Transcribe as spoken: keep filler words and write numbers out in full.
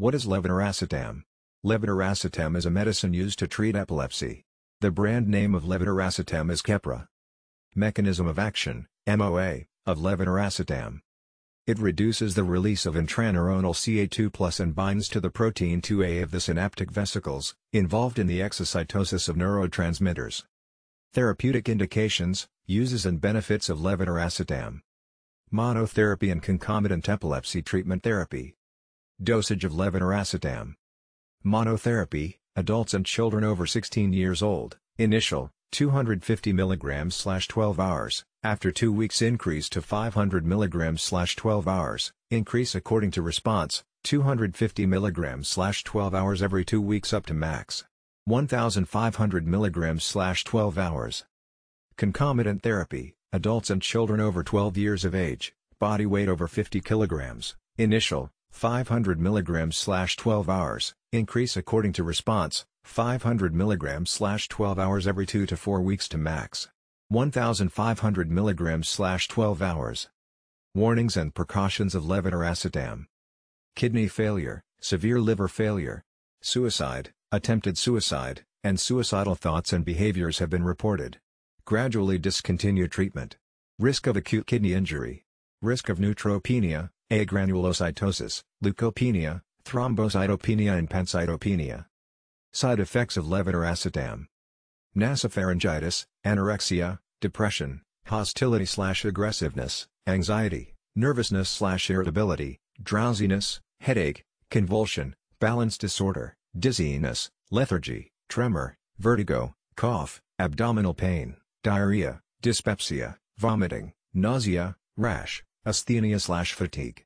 What is levetiracetam? Levetiracetam is a medicine used to treat epilepsy. The brand name of levetiracetam is Keppra. Mechanism of action, M O A, of levetiracetam. It reduces the release of intraneuronal C A two plus and binds to the protein two A of the synaptic vesicles, involved in the exocytosis of neurotransmitters. Therapeutic indications, uses and benefits of levetiracetam. Monotherapy and concomitant epilepsy treatment therapy. Dosage of levetiracetam. Monotherapy, adults and children over sixteen years old, initial, two hundred fifty milligrams per twelve hours, after two weeks increase to five hundred milligrams per twelve hours, increase according to response, two hundred fifty milligrams per twelve hours every two weeks up to max. one thousand five hundred milligrams per twelve hours. Concomitant therapy, adults and children over twelve years of age, body weight over fifty kilograms, initial, five hundred milligrams per twelve hours, increase according to response, five hundred milligrams per twelve hours every two to four weeks to max. one thousand five hundred milligrams per twelve hours. Warnings and precautions of levetiracetam. Kidney failure, severe liver failure, suicide, attempted suicide, and suicidal thoughts and behaviors have been reported. Gradually discontinue treatment. Risk of acute kidney injury. Risk of neutropenia, agranulocytosis, leukopenia, thrombocytopenia and pancytopenia. Side effects of levetiracetam. Nasopharyngitis, anorexia, depression, hostility-slash-aggressiveness, anxiety, nervousness-slash-irritability, drowsiness, headache, convulsion, balance disorder, dizziness, lethargy, tremor, vertigo, cough, abdominal pain, diarrhea, dyspepsia, vomiting, nausea, rash, asthenia-slash-fatigue.